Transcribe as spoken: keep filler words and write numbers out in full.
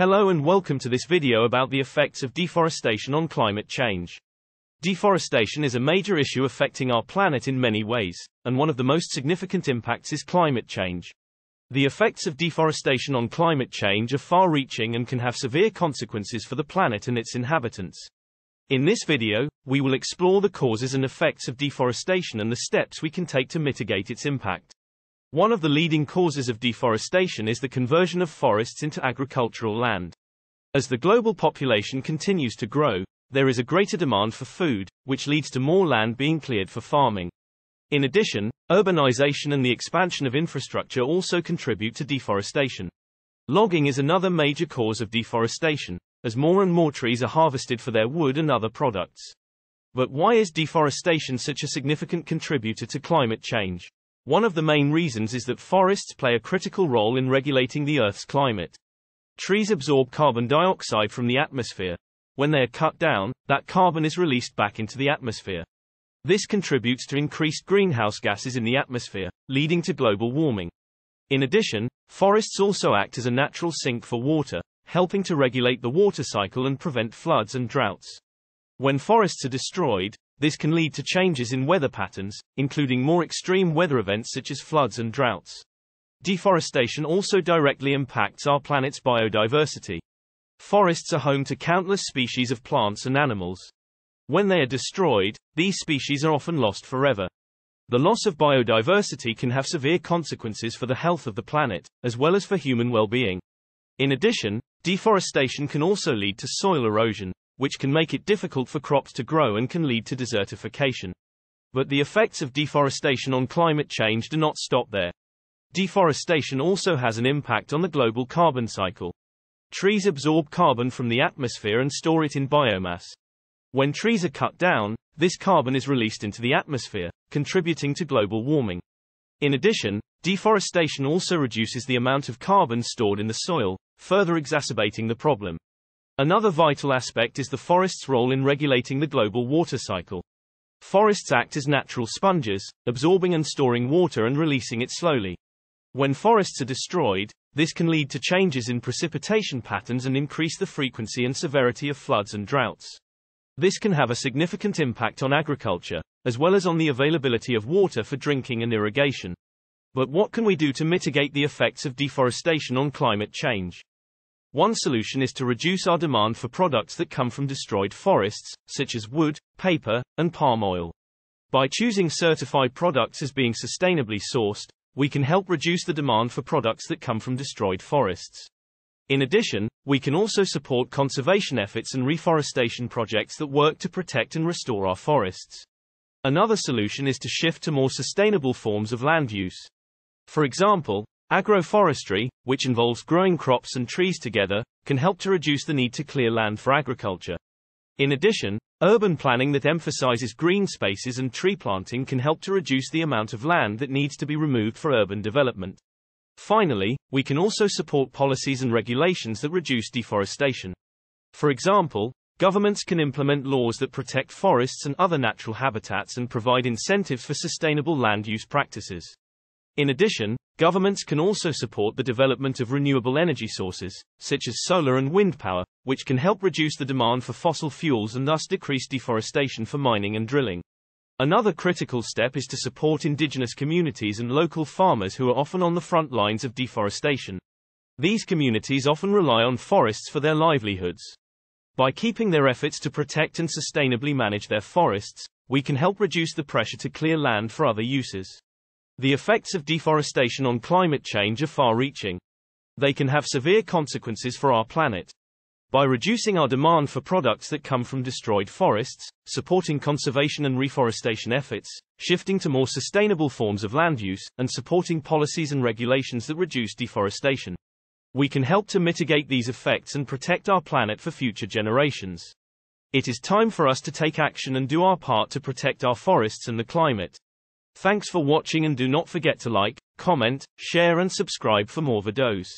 Hello and welcome to this video about the effects of deforestation on climate change. Deforestation is a major issue affecting our planet in many ways, and one of the most significant impacts is climate change. The effects of deforestation on climate change are far-reaching and can have severe consequences for the planet and its inhabitants. In this video, we will explore the causes and effects of deforestation and the steps we can take to mitigate its impact. One of the leading causes of deforestation is the conversion of forests into agricultural land. As the global population continues to grow, there is a greater demand for food, which leads to more land being cleared for farming. In addition, urbanization and the expansion of infrastructure also contribute to deforestation. Logging is another major cause of deforestation, as more and more trees are harvested for their wood and other products. But why is deforestation such a significant contributor to climate change? One of the main reasons is that forests play a critical role in regulating the Earth's climate. Trees absorb carbon dioxide from the atmosphere. When they are cut down, that carbon is released back into the atmosphere. This contributes to increased greenhouse gases in the atmosphere, leading to global warming. In addition, forests also act as a natural sink for water, helping to regulate the water cycle and prevent floods and droughts. When forests are destroyed, this can lead to changes in weather patterns, including more extreme weather events such as floods and droughts. Deforestation also directly impacts our planet's biodiversity. Forests are home to countless species of plants and animals. When they are destroyed, these species are often lost forever. The loss of biodiversity can have severe consequences for the health of the planet, as well as for human well-being. In addition, deforestation can also lead to soil erosion, which can make it difficult for crops to grow and can lead to desertification. But the effects of deforestation on climate change do not stop there. Deforestation also has an impact on the global carbon cycle. Trees absorb carbon from the atmosphere and store it in biomass. When trees are cut down, this carbon is released into the atmosphere, contributing to global warming. In addition, deforestation also reduces the amount of carbon stored in the soil, further exacerbating the problem. Another vital aspect is the forest's role in regulating the global water cycle. Forests act as natural sponges, absorbing and storing water and releasing it slowly. When forests are destroyed, this can lead to changes in precipitation patterns and increase the frequency and severity of floods and droughts. This can have a significant impact on agriculture, as well as on the availability of water for drinking and irrigation. But what can we do to mitigate the effects of deforestation on climate change? One solution is to reduce our demand for products that come from destroyed forests, such as wood, paper, and palm oil. By choosing certified products as being sustainably sourced, we can help reduce the demand for products that come from destroyed forests. In addition, we can also support conservation efforts and reforestation projects that work to protect and restore our forests. Another solution is to shift to more sustainable forms of land use. For example, agroforestry, which involves growing crops and trees together, can help to reduce the need to clear land for agriculture. In addition, urban planning that emphasizes green spaces and tree planting can help to reduce the amount of land that needs to be removed for urban development. Finally, we can also support policies and regulations that reduce deforestation. For example, governments can implement laws that protect forests and other natural habitats and provide incentives for sustainable land use practices. In addition, governments can also support the development of renewable energy sources, such as solar and wind power, which can help reduce the demand for fossil fuels and thus decrease deforestation for mining and drilling. Another critical step is to support indigenous communities and local farmers who are often on the front lines of deforestation. These communities often rely on forests for their livelihoods. By keeping their efforts to protect and sustainably manage their forests, we can help reduce the pressure to clear land for other uses. The effects of deforestation on climate change are far-reaching. They can have severe consequences for our planet. By reducing our demand for products that come from destroyed forests, supporting conservation and reforestation efforts, shifting to more sustainable forms of land use, and supporting policies and regulations that reduce deforestation, we can help to mitigate these effects and protect our planet for future generations. It is time for us to take action and do our part to protect our forests and the climate. Thanks for watching and do not forget to like, comment, share and subscribe for more videos.